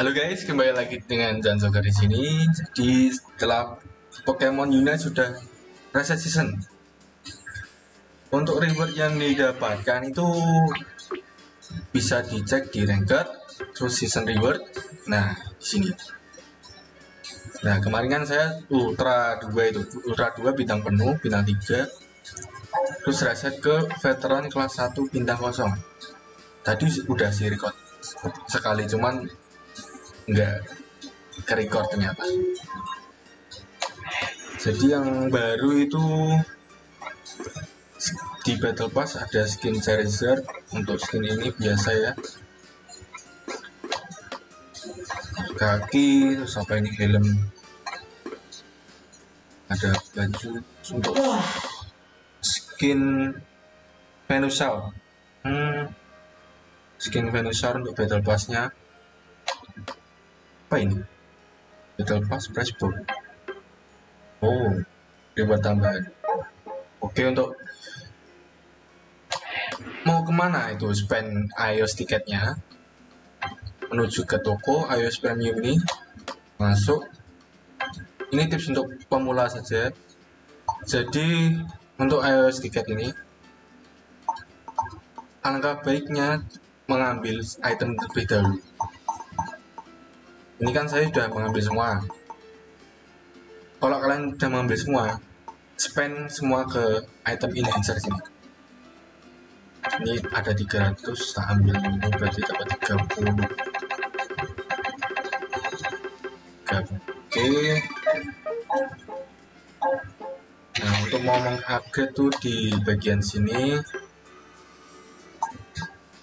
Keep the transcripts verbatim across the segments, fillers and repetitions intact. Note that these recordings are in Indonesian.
Halo guys, kembali lagi dengan Janxoker di sini. Jadi setelah Pokemon Unite sudah reset season, untuk reward yang didapatkan itu bisa dicek di ranked, terus season reward. Nah di sini. Nah kemarin kan saya ultra dua itu, ultra dua bintang penuh, bintang tiga, terus reset ke veteran kelas satu bintang kosong. Tadi udah si record sekali, cuman enggak ke record ternyata. Jadi yang baru itu di Battle Pass ada skin Charizard. Untuk skin ini biasa ya, kaki, terus apa ini, helm, ada baju. Untuk skin Venusaur, hmm skin Venusaur untuk Battle Pass-nya. Apa ini? Battle Pass Price Book. Oh, reward tambahan. Oke, untuk mau kemana itu spend iOS tiketnya, menuju ke toko iOS Premium ini, masuk. Ini tips untuk pemula saja. Jadi untuk iOS tiket ini, alangkah baiknya mengambil item terlebih dahulu. Ini kan saya sudah mengambil semua. Kalau kalian sudah mengambil semua, spend semua ke item enhancer sini. Ini ada tiga ratus, tak ambil dulu, berarti dapat tiga puluh. Oke. Nah untuk mau mengupgrade tuh di bagian sini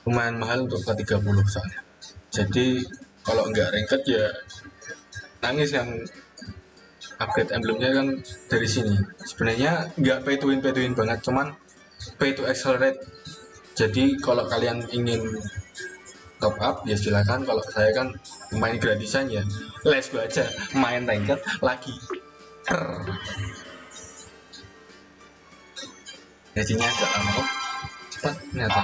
lumayan mahal, untuk ke tiga puluh soalnya. Jadi kalau nggak ranked ya nangis. Yang upgrade emblemnya kan dari sini. Sebenarnya nggak pay to win pay to win banget, cuman pay to accelerate. Jadi kalau kalian ingin top up ya silakan. Kalau saya kan main gratisan ya, let's go aja, main ranked lagi. Prr. Gajinya agak lama, cepat ternyata.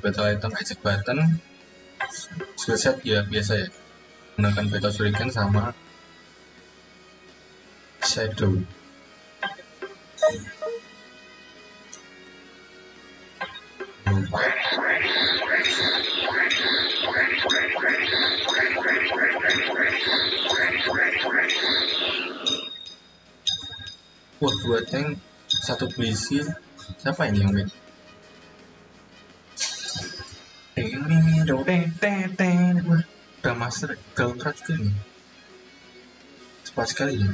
Battle item exit button, skill set ya biasa ya, gunakan battle shuriken sama shadow. Lupa. Wah, dua tank satu polisi, siapa ini yang main? Ini dong, teng teng teng, udah master girl crush ini, cepat sekali ya.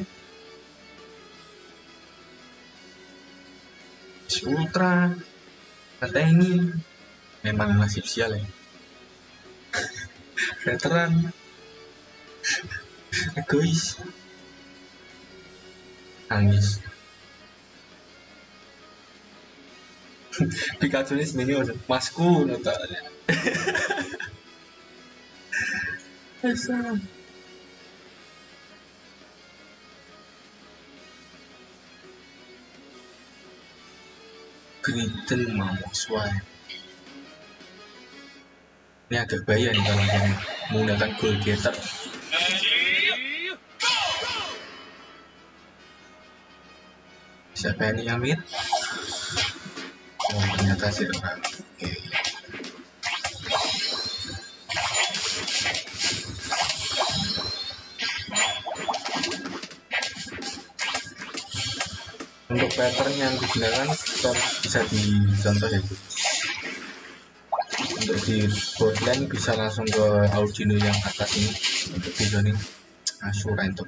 Ultra, kata ini memang nasib sial ya. Veteran, egois, nangis. Pikachu ini sendiri udah masku notalnya. Kristen mau swipe. Ini agak bahaya nih kalau menggunakan gold getter. Siapa ini yang mid? Oh, ternyata sih orang. Oke. Untuk pattern yang digunakan bisa dicontoh ya. Untuk di botlane bisa langsung ke Audino yang atas ini untuk di zoning Ashura itu.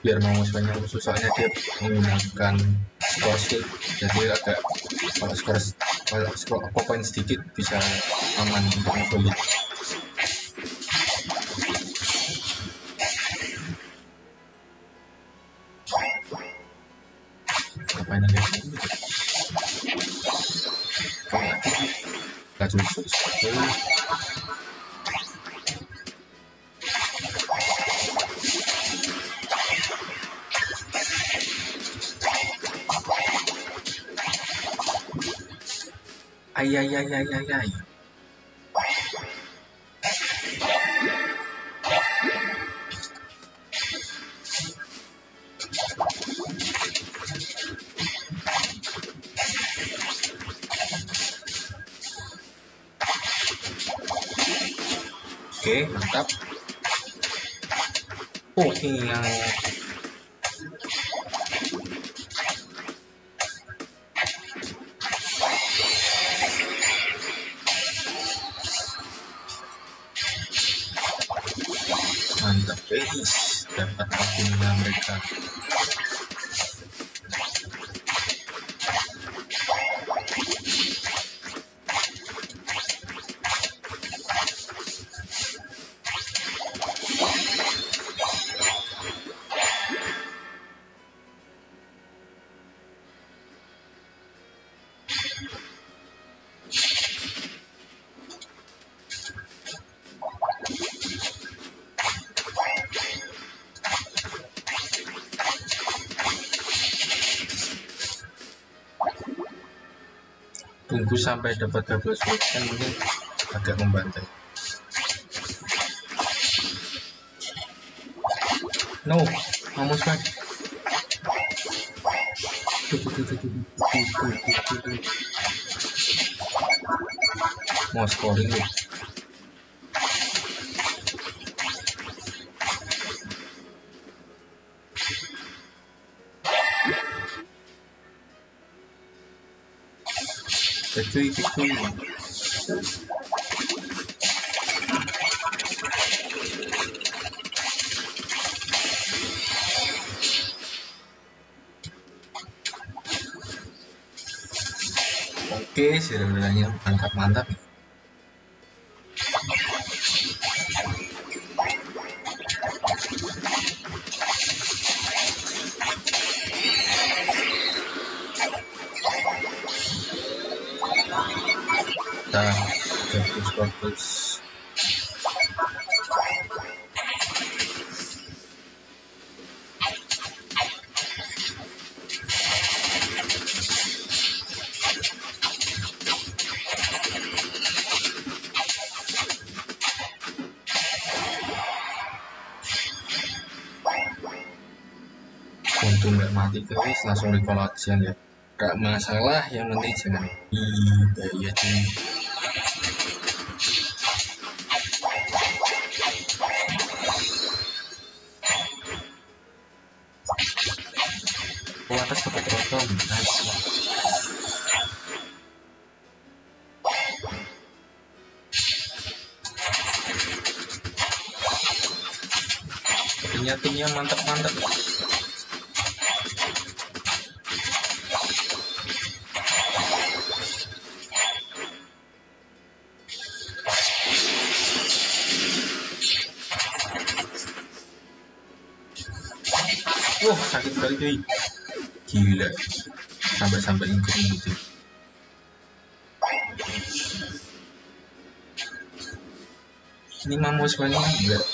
biar mau banyak susahnya dia menggunakan skor sheet, jadi agak kalau skor kalau skor poin sedikit bisa aman untuk membulit. Kapan lagi? Kapan lagi? Ay, ay, ay, ay, ay, ay. Oke, mantap. Oh, ini yang mantap, guys, dapat pastinya mereka. Tunggu sampai dapat double selection mungkin agak membantai. No, almost back. Mau scoring nih. Cuy, cuy. Oke, sederhananya mantap-mantap. Kita fokus-fokus. Untung nggak mati guys, langsung recall aja ya. Gak masalah, yang penting jangan dibayar nih. Atas dapat potong, nice. Nyatinya mantap-mantap. Wah, sakit sekali cuy. Gila, sampai-sampai ikut-ikutin. Ini mah musuhnya enggak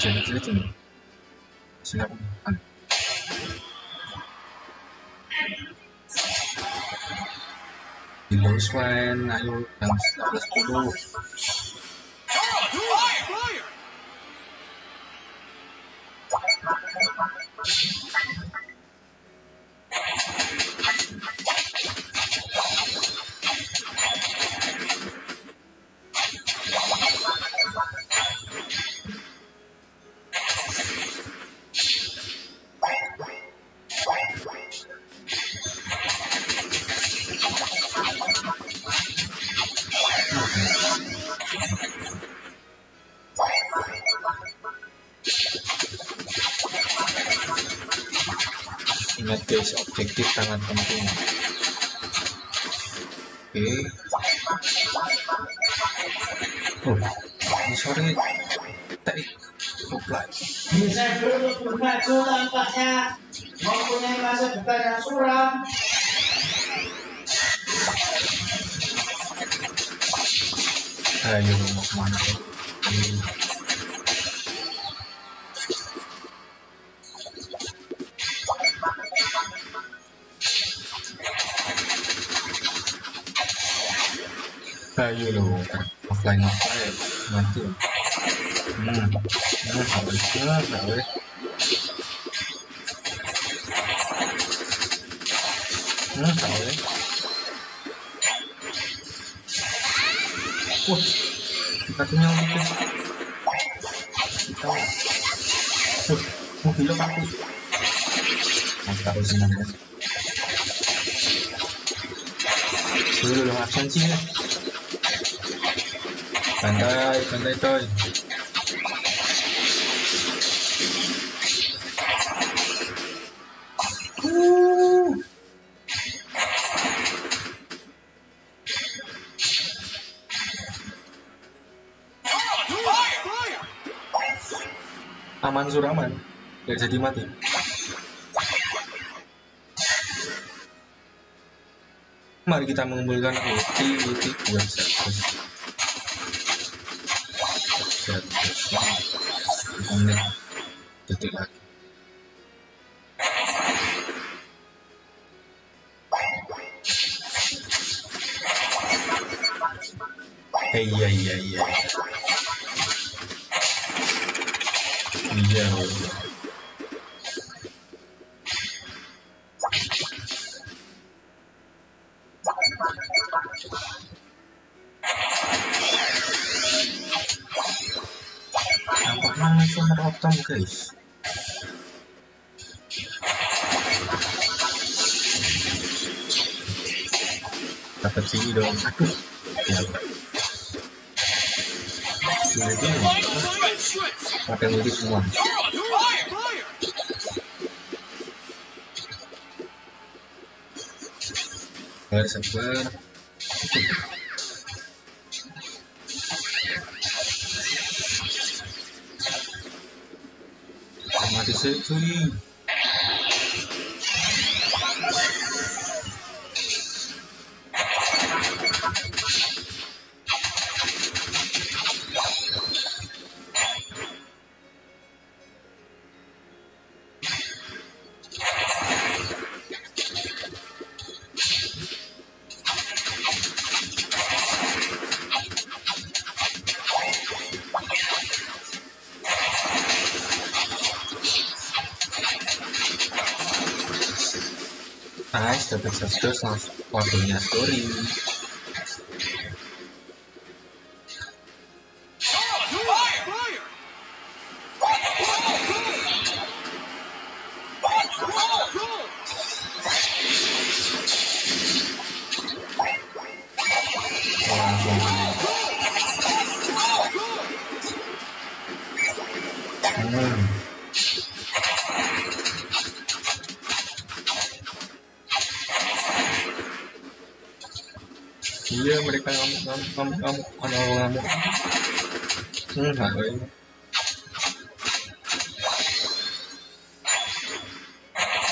jadi jelek ini. Silap. Di last one, ayo yang sepuluh. this objective sangat penting. Oke. Oh, ini sore tadi supply. Bisa berubah maju tampaknya mempunyai masa depan yang suram. Ayo mau kemana? Ayo lo offline offline mati. Hmm, nah, harusnya gawe. Nah, gawe. Wah, kita punya itu. Kita. Tuh, mau gila aku. Kita harus menang. Dulu lo action sih. Pandai, pandai toy. Uh. Aman suraman, gak jadi mati. Mari kita mengumpulkan ulti ulti buat servis. Menit detik lagi. Hey, iya iya iya iya guys. Dapat sini dong. Aduh. Ya. Pakai multi semua. Sabar, sabar. Mati situ nih. Nice, dapat seratus langsung waktunya story. Iya, mereka ngamuk-ngamuk, ngamuk-ngamuk. Hmm, gak ada ini.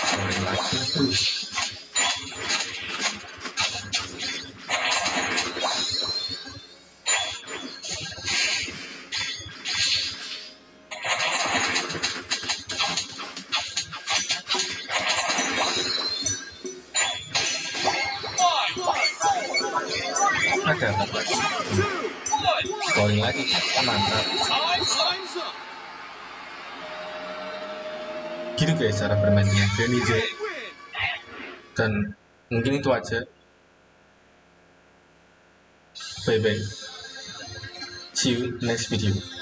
Sorry lagi tuh. Ada apa lagi? Scoring lagi, mantap. Gitu guys cara bermainnya Venusaur. Dan mungkin itu aja. Bye bye. See you next video.